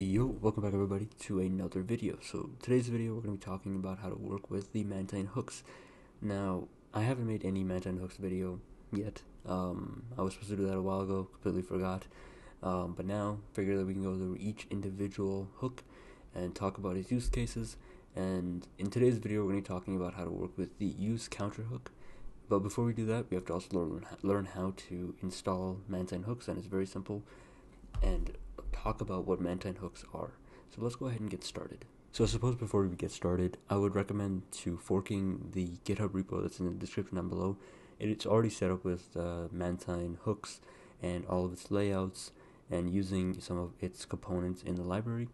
Yo, welcome back everybody to another video. So today's video we're going to be talking about how to work with the Mantine hooks. Now, I haven't made any Mantine hooks video yet. I was supposed to do that a while ago, completely forgot. But now, figure that we can go through each individual hook and talk about its use cases. And in today's video we're going to be talking about how to work with the useCounter hook. But before we do that, we have to also learn how to install Mantine hooks, and it's very simple. And talk about what Mantine hooks are. So let's go ahead and get started. So I suppose before we get started, I would recommend to forking the GitHub repo that's in the description down below. It's already set up with Mantine hooks and all of its layouts and using some of its components in the library.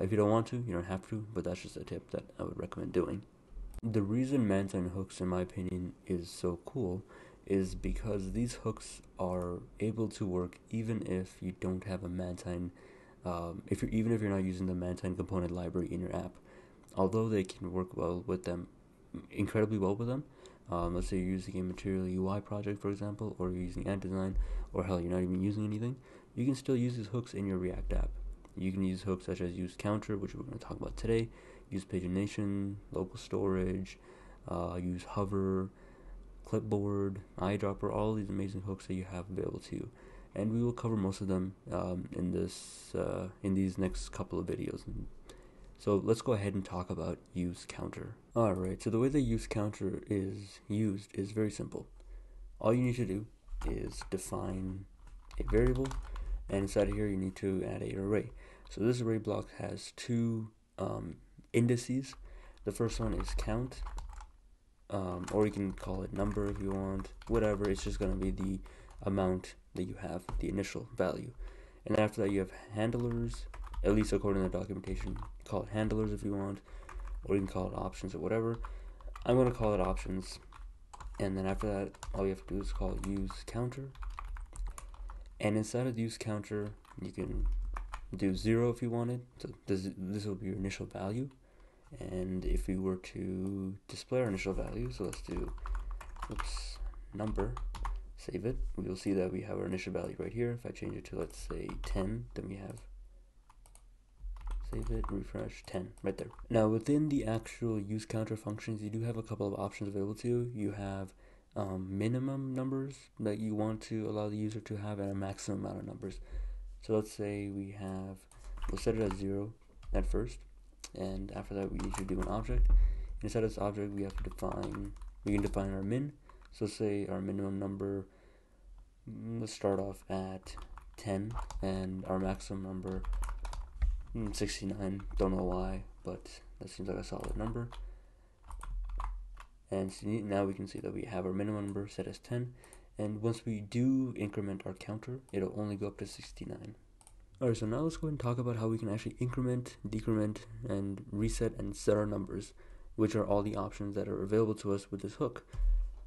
If you don't want to, you don't have to, but that's just a tip that I would recommend doing. The reason Mantine hooks, in my opinion, is so cool is because these hooks are able to work even if you don't have a Mantine, even if you're not using the Mantine component library in your app. Although they can work well with them, incredibly well with them. Let's say you're using a Material UI project, for example, or you're using Ant Design, or hell, you're not even using anything. You can still use these hooks in your React app. You can use hooks such as useCounter, which we're going to talk about today, use pagination, local storage, use hover, clipboard, eyedropper, all these amazing hooks that you have available to you, and we will cover most of them in these next couple of videos. So let's go ahead and talk about useCounter. Alright, so the way that useCounter is used is very simple. All you need to do is define a variable, and inside of here you need to add an array. So this array block has two indices. The first one is count. Or you can call it number if you want, whatever. It's just going to be the amount that you have, the initial value. And after that you have handlers, at least according to the documentation. Call it handlers if you want, or you can call it options or whatever. I'm going to call it options. And then after that, all you have to do is call useCounter. And inside of useCounter, you can do 0 if you wanted. So this will be your initial value. And if we were to display our initial value, so let's do number, save it, we will see that we have our initial value right here. If I change it to, let's say, 10, then we have, save it, refresh, 10, right there. Now within the actual useCounter functions, you do have a couple of options available to you. You have minimum numbers that you want to allow the user to have, and a maximum amount of numbers. So let's say we have, we'll set it at 0 at first. And after that we need to do an object. Inside of this object we have to define, we can define our min. So say our minimum number, let's start off at 10, and our maximum number 69, don't know why, but that seems like a solid number. And so now we can see that we have our minimum number set as 10, and once we do increment our counter, it'll only go up to 69. Alright, so now let's go ahead and talk about how we can actually increment, decrement, and reset and set our numbers, which are all the options that are available to us with this hook.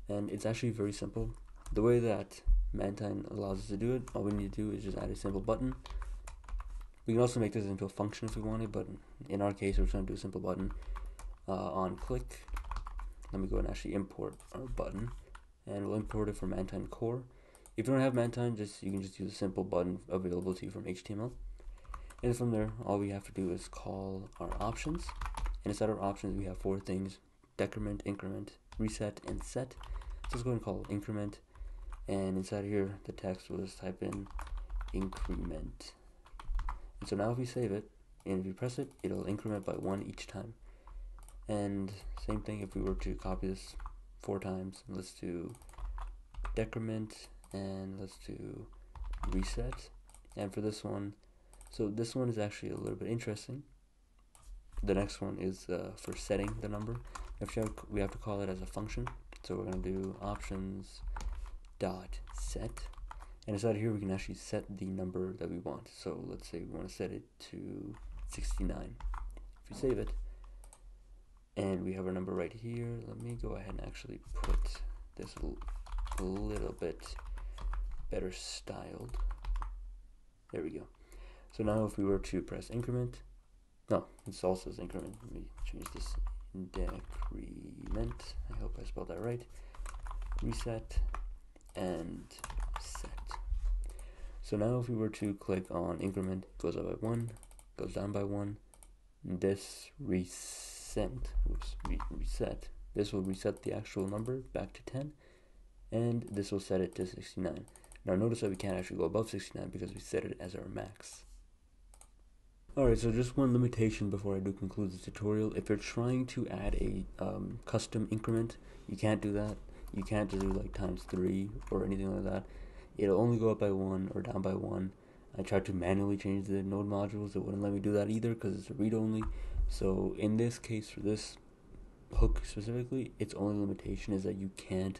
And it's actually very simple. The way that Mantine allows us to do it, all we need to do is just add a simple button. We can also make this into a function if we wanted, but in our case we're just going to do a simple button on click. Let me go ahead and actually import our button, and we'll import it from Mantine core. If you don't have Mantine, you can just use a simple button available to you from HTML. And from there, all we have to do is call our options. And inside our options, we have four things: decrement, increment, reset, and set. So let's go ahead and call increment. And inside here, the text will just type in increment. And so now if we save it, and if we press it, it'll increment by 1 each time. And same thing if we were to copy this 4 times. Let's do decrement. And let's do reset. And for this one, so this one is actually a little bit interesting. The next one is for setting the number. We have to call it as a function. So we're going to do options.set. And inside here, we can actually set the number that we want. So let's say we want to set it to 69. If we save it, and we have our number right here. Let me go ahead and actually put this a little bit better styled. There we go. So now if we were to press increment, no, this also says increment. Let me change this, decrement. I hope I spelled that right. Reset and set. So now if we were to click on increment, it goes up by 1. goes down by one. This reset. This will reset the actual number back to 10, and this will set it to 69. Now notice that we can't actually go above 69 because we set it as our max. Alright, so just one limitation before I do conclude the tutorial. If you're trying to add a custom increment, you can't do that. You can't do like ×3 or anything like that. It'll only go up by 1 or down by 1. I tried to manually change the node modules. It wouldn't let me do that either because it's read-only. So in this case, for this hook specifically, its only limitation is that you can't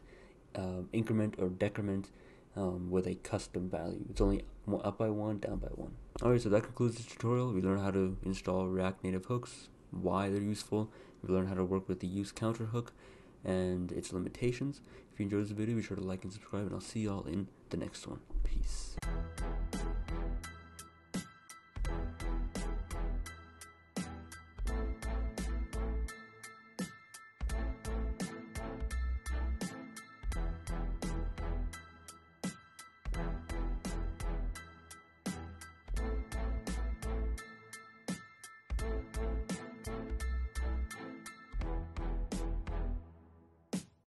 increment or decrement with a custom value. It's only up by 1, down by 1. Alright, so that concludes this tutorial. We learned how to install React Native hooks, why they're useful. We learned how to work with the useCounter hook and its limitations. If you enjoyed this video, be sure to like and subscribe, and I'll see y'all in the next one. Peace.